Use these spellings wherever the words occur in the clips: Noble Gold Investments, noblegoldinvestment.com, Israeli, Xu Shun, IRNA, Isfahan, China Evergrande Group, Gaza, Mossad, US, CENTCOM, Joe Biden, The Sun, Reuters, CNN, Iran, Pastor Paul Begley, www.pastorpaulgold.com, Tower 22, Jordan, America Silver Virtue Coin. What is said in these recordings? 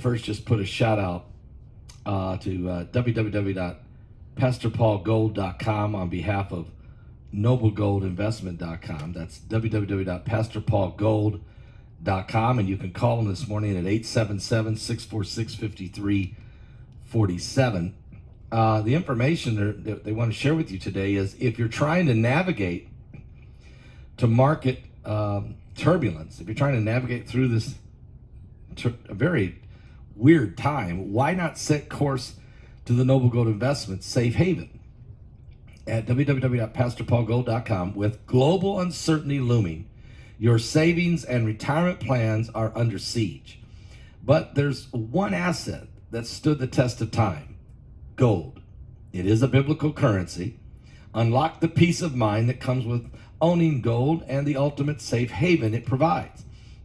First, just put a shout out to www.pastorpaulgold.com on behalf of noblegoldinvestment.com. That's www.pastorpaulgold.com, and you can call them this morning at 877-646-5347. The information that they want to share with you today is if you're trying to navigate to market turbulence, if you're trying to navigate through this very weird time, why not set course to the Noble Gold Investments safe haven at www.pastorpaulgold.com. With global uncertainty looming, your savings and retirement plans are under siege. But there's one asset that stood the test of time: gold. It is a biblical currency. Unlock the peace of mind that comes with owning gold and the ultimate safe haven it provides.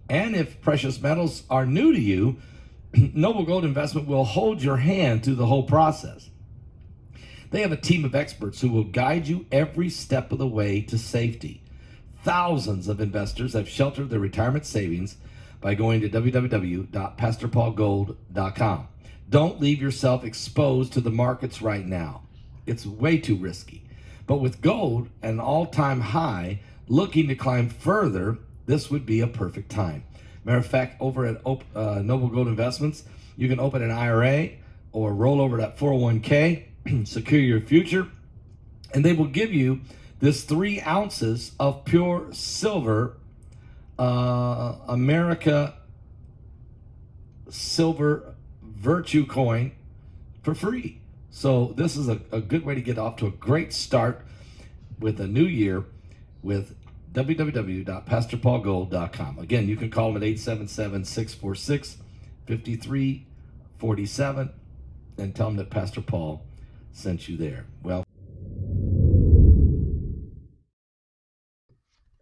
And if precious metals are new to you, Noble Gold Investment will hold your hand through the whole process. They have a team of experts who will guide you every step of the way to safety. Thousands of investors have sheltered their retirement savings by going to www.pastorpaulgold.com. Don't leave yourself exposed to the markets right now. It's way too risky. But with gold at an all-time high, looking to climb further, this would be a perfect time. Matter of fact, over at Noble Gold Investments, you can open an IRA or roll over that 401k, secure your future, and they will give you this 3 ounces of pure silver, America Silver Virtue Coin, for free. So this is a good way to get off to a great start with a new year with www.pastorpaulgold.com. Again, you can call them at 877-646-5347 and tell them that Pastor Paul sent you there. Well,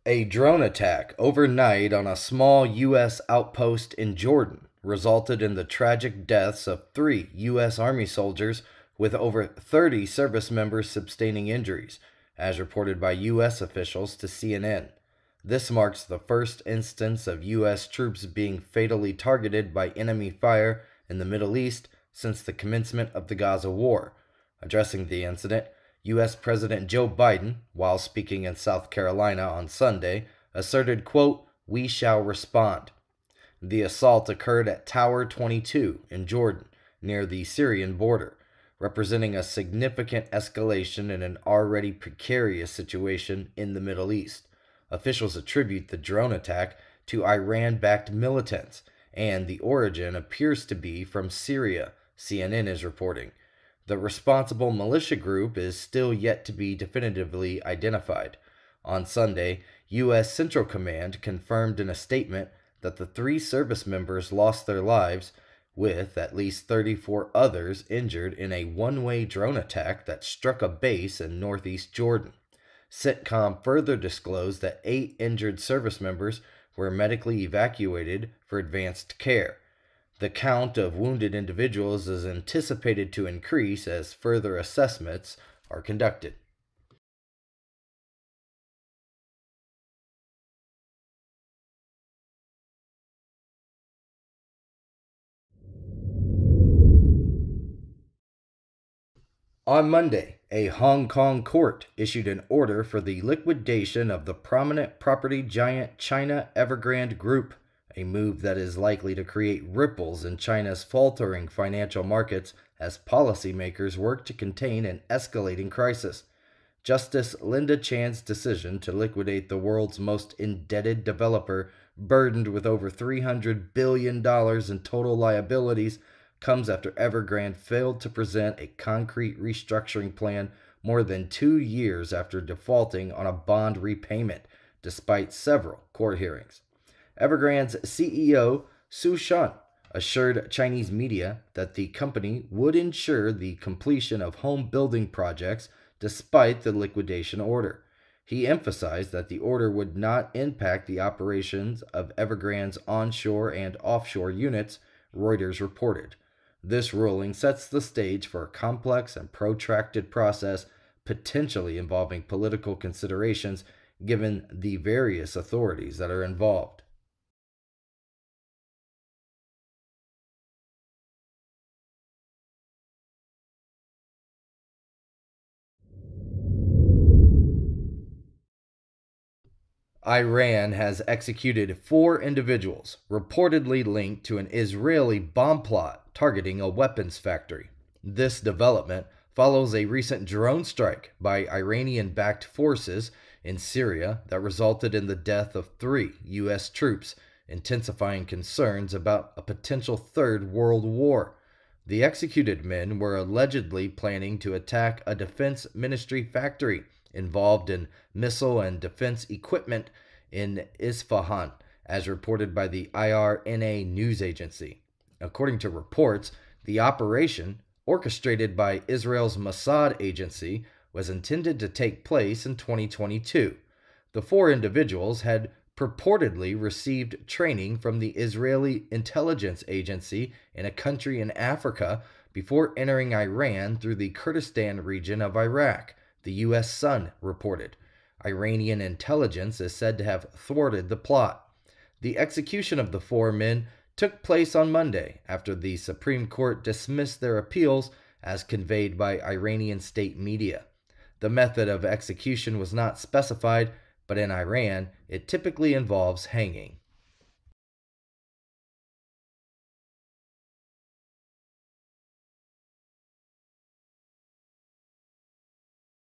a drone attack overnight on a small U.S. outpost in Jordan resulted in the tragic deaths of 3 U.S. Army soldiers, with over 30 service members sustaining injuries, as reported by U.S. officials to CNN. This marks the first instance of U.S. troops being fatally targeted by enemy fire in the Middle East since the commencement of the Gaza war. Addressing the incident, U.S. President Joe Biden, while speaking in South Carolina on Sunday, asserted, quote, "We shall respond." The assault occurred at Tower 22 in Jordan, near the Syrian border, representing a significant escalation in an already precarious situation in the Middle East. Officials attribute the drone attack to Iran-backed militants, and the origin appears to be from Syria, CNN is reporting. The responsible militia group is still yet to be definitively identified. On Sunday, U.S. Central Command confirmed in a statement that the 3 service members lost their lives, with at least 34 others injured in a one-way drone attack that struck a base in northeast Jordan. CENTCOM further disclosed that 8 injured service members were medically evacuated for advanced care. The count of wounded individuals is anticipated to increase as further assessments are conducted. On Monday, a Hong Kong court issued an order for the liquidation of the prominent property giant China Evergrande Group, a move that is likely to create ripples in China's faltering financial markets as policymakers work to contain an escalating crisis. Justice Linda Chan's decision to liquidate the world's most indebted developer, burdened with over $300 billion in total liabilities, comes after Evergrande failed to present a concrete restructuring plan more than 2 years after defaulting on a bond repayment, despite several court hearings. Evergrande's CEO, Xu Shun, assured Chinese media that the company would ensure the completion of home building projects despite the liquidation order. He emphasized that the order would not impact the operations of Evergrande's onshore and offshore units, Reuters reported. This ruling sets the stage for a complex and protracted process, potentially involving political considerations given the various authorities that are involved. Iran has executed 4 individuals reportedly linked to an Israeli bomb plot targeting a weapons factory. This development follows a recent drone strike by Iranian-backed forces in Syria that resulted in the death of 3 U.S. troops, intensifying concerns about a potential Third World War. The executed men were allegedly planning to attack a defense ministry factory involved in missile and defense equipment in Isfahan, as reported by the IRNA news agency. According to reports, the operation, orchestrated by Israel's Mossad agency, was intended to take place in 2022. The 4 individuals had purportedly received training from the Israeli intelligence agency in a country in Africa before entering Iran through the Kurdistan region of Iraq, the U.S. Sun reported. Iranian intelligence is said to have thwarted the plot. The execution of the 4 men took place on Monday after the Supreme Court dismissed their appeals as conveyed by Iranian state media. The method of execution was not specified, but in Iran, it typically involves hanging.